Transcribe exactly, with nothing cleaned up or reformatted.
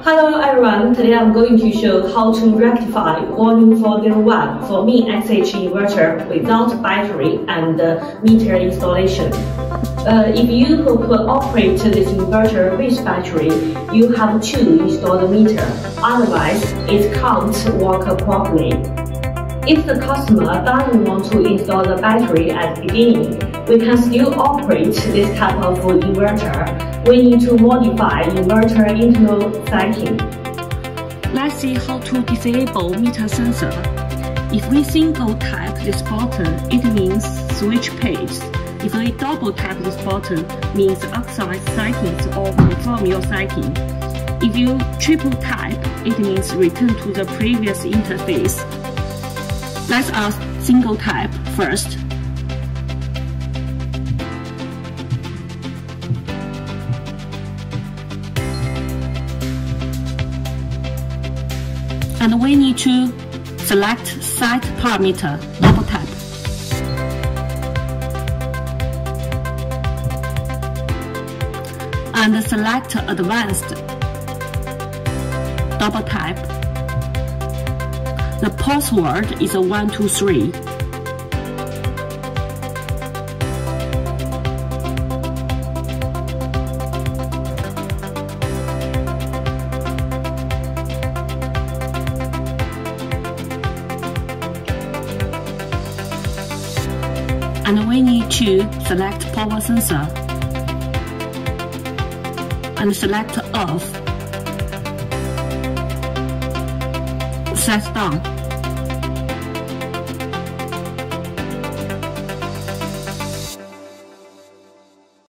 Hello everyone, today I'm going to show how to rectify warning four oh one for min X H inverter without battery and uh, meter installation. Uh, if you could operate this inverter with battery, you have to install the meter, otherwise it can't work properly. If the customer doesn't want to install the battery at the beginning, we can still operate this type of inverter. We need to modify inverter internal setting. Let's see how to disable meter sensor. If we single tap this button, it means switch page. If we double tap this button, means upside settings or confirm your setting. If you triple tap, it means return to the previous interface. Let us single tap first. And we need to select Set Parameter, double tap. And select Advanced, double tap. The password is one two three. And we need to select power sensor and select off. Set down.